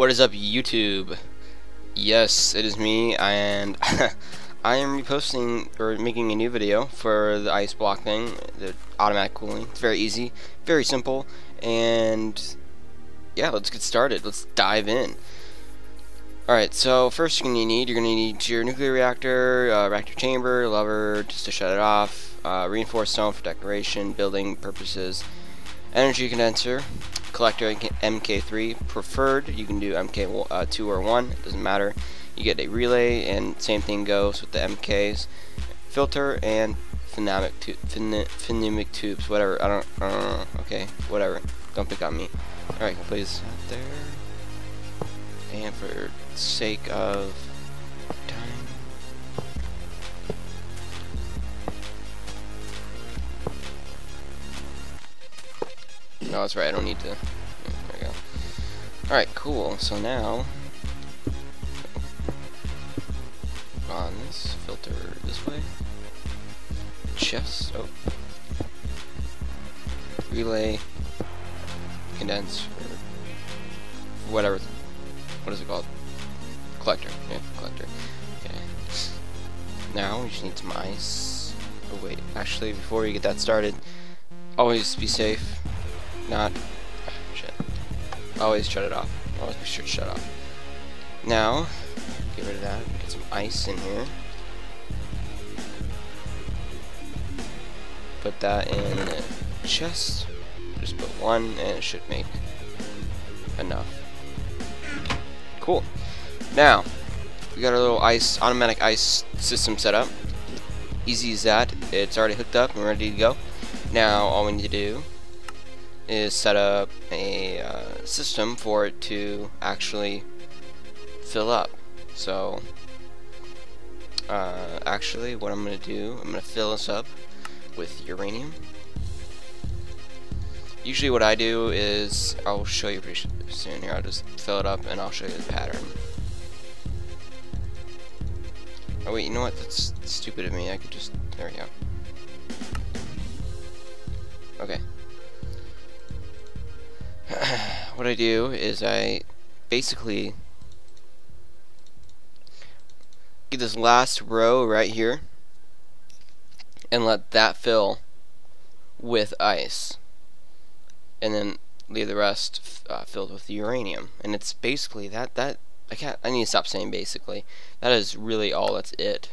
What is up, YouTube? Yes, it is me, and I am reposting or making a new video for the ice block thing, the automatic cooling. It's very easy, very simple, and yeah, let's get started. Let's dive in. Alright, so first you're going to need your nuclear reactor, reactor chamber, lever just to shut it off, reinforced stone for decoration, building purposes, energy condenser, collector MK3 preferred. You can do MK2 or 1, it doesn't matter. You get a relay, and same thing goes with the MKs, filter, and phonemic tubes, whatever. I don't know. Okay, whatever. Don't pick on me. Alright, please. Out there. And for sake of time, no, that's right, I don't need to. There we go. Alright, cool. So now, on this filter this way, chest, oh, relay, condense, or whatever. What is it called? Collector. Yeah, collector. Okay. Now we just need some ice. Oh wait, actually before we get that started, always be safe. Not shit. Always shut it off. Always be sure to shut off. Now, get rid of that. Get some ice in here. Put that in the chest. Just put one and it should make enough. Cool. Now, we got our little automatic ice system set up. Easy as that. It's already hooked up and ready to go. Now, all we need to do is set up a system for it to actually fill up. So, actually, what I'm going to do, I'm going to fill this up with uranium. Usually what I do is, I'll show you pretty soon here, I'll just fill it up and I'll show you the pattern. Oh wait, you know what, that's stupid of me, I could just, there we go. Okay. What I do is I basically get this last row right here and let that fill with ice, and then leave the rest filled with uranium. And it's basically that I need to stop saying basically. That is really all that's it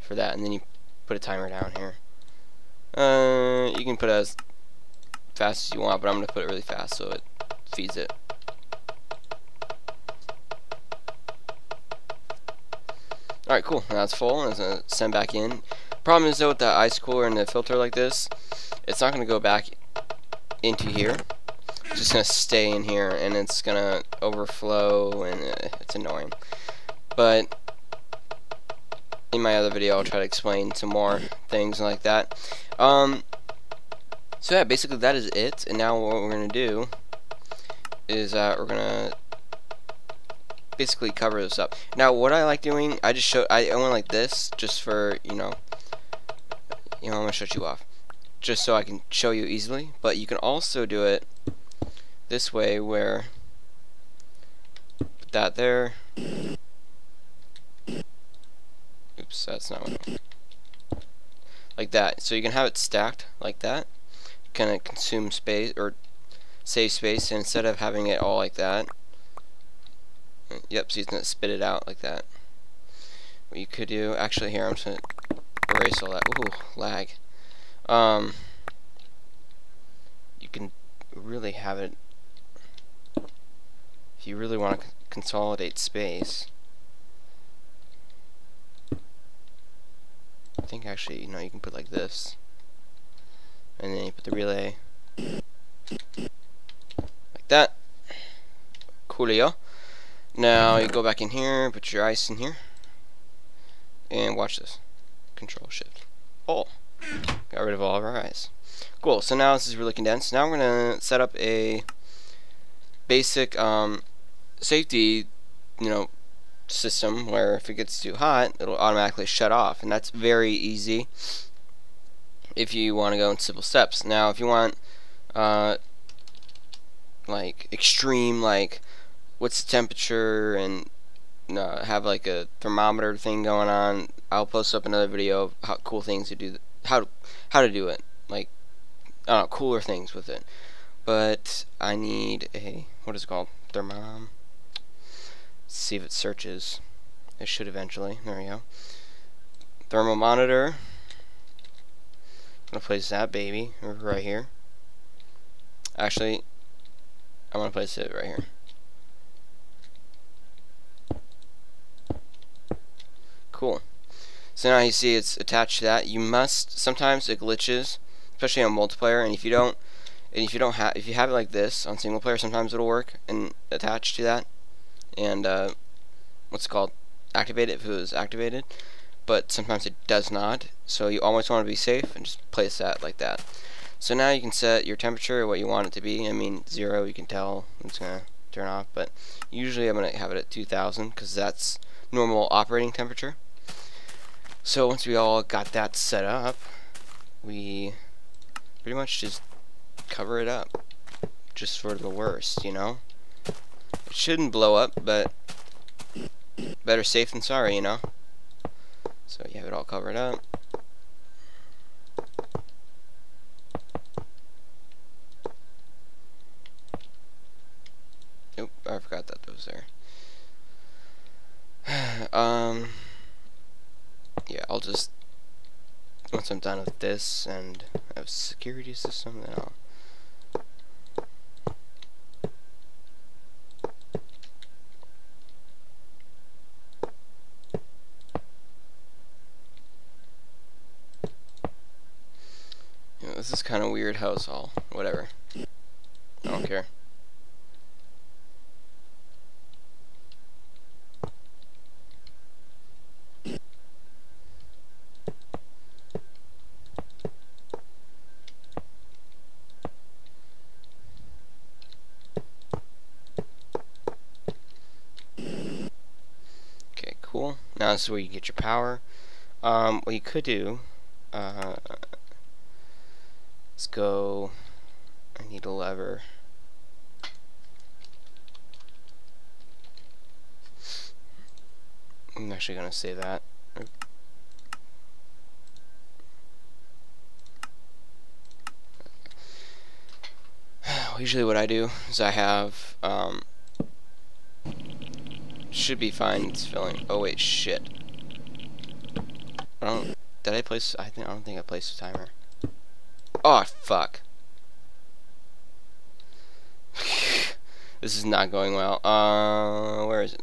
for that. And then you put a timer down here. You can put it as fast as you want, but I'm gonna put it really fast so it feeds it. Alright, cool. Now it's full, and it's gonna send back in. Problem is though, with the ice cooler and the filter like this, it's not gonna go back into here. It's just gonna stay in here, and it's gonna overflow, and it's annoying. But in my other video I'll try to explain some more things like that. So yeah, basically that is it. And now what we're gonna do is we're gonna basically cover this up. Now what I like doing, I went like this just for, you know, I'm gonna shut you off, just so I can show you easily. But you can also do it this way, where put that there. Oops, that's not what I want. Like that. So you can have it stacked like that. Kind of consume space or save space, and instead of having it all like that. Yep, so you can spit it out like that. What you could do, actually, here I'm just gonna erase all that. Ooh, lag. You can really have it if you really want to consolidate space. I think actually, you can put like this. And then you put the relay like that. Coolio. Now you go back in here, put your ice in here, and watch this. Control Shift. Oh, got rid of all of our ice. Cool. So now this is really condensed. Now we're gonna set up a basic safety, system where if it gets too hot, it'll automatically shut off, and that's very easy. If you want to go in simple steps. Now if you want like extreme, like what's the temperature, and have like a thermometer thing going on. I'll post up another video of how cool things to do, how to do it, like I don't know, cooler things with it. But I need a, what is it called, thermom. Let's see if it searches. It should eventually. There we go. Thermal monitor. I'm gonna place that baby right here. Actually, I'm gonna place it right here. Cool. So now you see it's attached to that. You must, sometimes it glitches, especially on multiplayer, and if you have it like this on single player, sometimes it'll work and attach to that and what's it called, activate it if it was activated, but sometimes it does not, so you always want to be safe and just place that like that. So now you can set your temperature, what you want it to be. I mean, 0, you can tell it's gonna turn off, but usually I'm gonna have it at 2000 because that's normal operating temperature. So once we all got that set up, we pretty much just cover it up just for the worst, you know. It shouldn't blow up, but better safe than sorry, you know. So you have it all covered up. Oop, I forgot that was there. Yeah, I'll just, once I'm done with this and I have a security system, then I'll this is kind of weird how it's all, whatever, I don't care. Okay, cool. Now this is where you get your power. What you could do, let's go, I need a lever. I'm actually going to say that. Usually what I do is I have, should be fine, it's filling. Oh wait, shit. I don't think I placed a timer. Oh fuck. This is not going well. Where is it?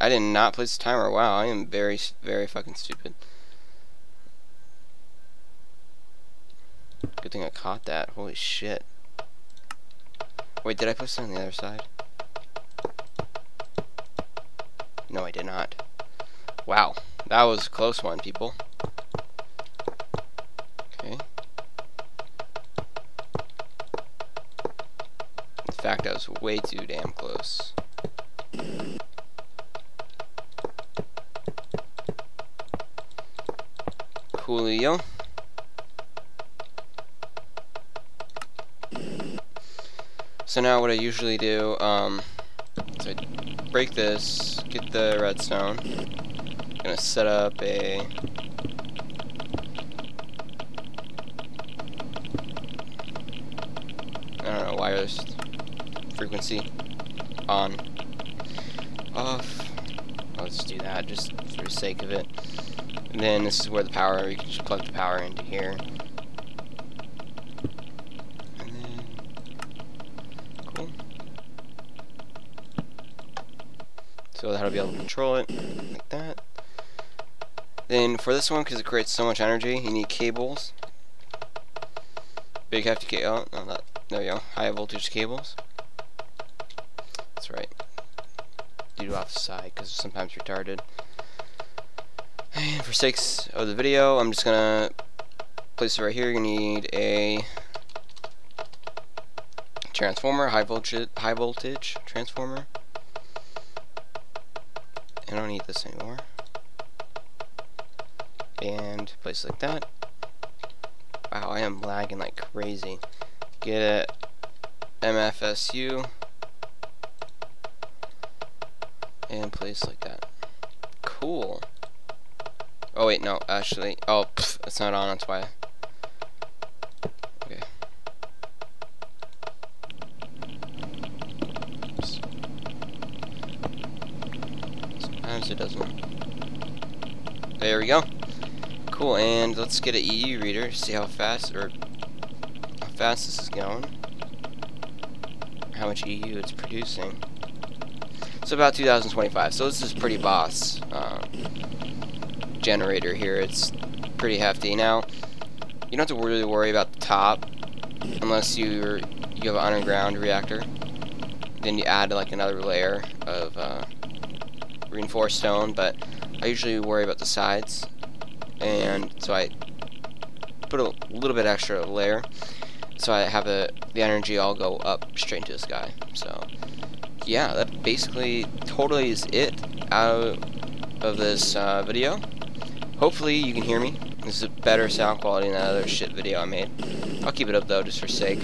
I did not place the timer. Wow, I am very, very fucking stupid. Good thing I caught that. Holy shit. Wait, did I place it on the other side? No, I did not. Wow, that was a close one, people. Okay. In fact, I was way too damn close. Coolio. So now what I usually do, is I break this, get the redstone. I'm gonna set up a, I don't know, wireless frequency on, off. Let's do that just for the sake of it. And then this is where the power, you can just plug the power into here. So that'll be able to control it like that. Then for this one, because it creates so much energy, you need cables. Big hefty cable. Oh, no, not there. You go. High voltage cables. That's right. You do off the side because sometimes retarded. And for sakes of the video, I'm just gonna place it right here. You need a transformer, high voltage transformer. I don't need this anymore. and place like that. Wow, I am lagging like crazy. Get it, MFSU, and place like that. Cool. Oh wait, no, actually, oh, pff, it's not on. That's why. Okay. Oops. Sometimes it doesn't. There we go. Cool, and let's get an EU reader. See how fast this is going. How much EU it's producing. It's about 2025. So this is pretty boss generator here. It's pretty hefty. Now you don't have to really worry about the top unless you have an underground reactor. Then you add like another layer of reinforced stone. But I usually worry about the sides. And so I put a little bit extra layer, so I have the energy all go up straight into the sky. So yeah, that basically totally is it out of this video. Hopefully you can hear me. This is a better sound quality than that other shit video I made. I'll keep it up though, just for sake.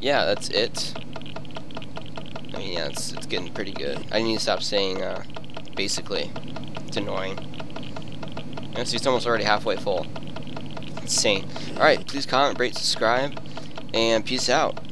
Yeah, that's it. I mean, yeah, it's getting pretty good. I need to stop saying basically. Annoying. And so it's almost already halfway full. Insane. Alright, please comment, rate, subscribe, and peace out.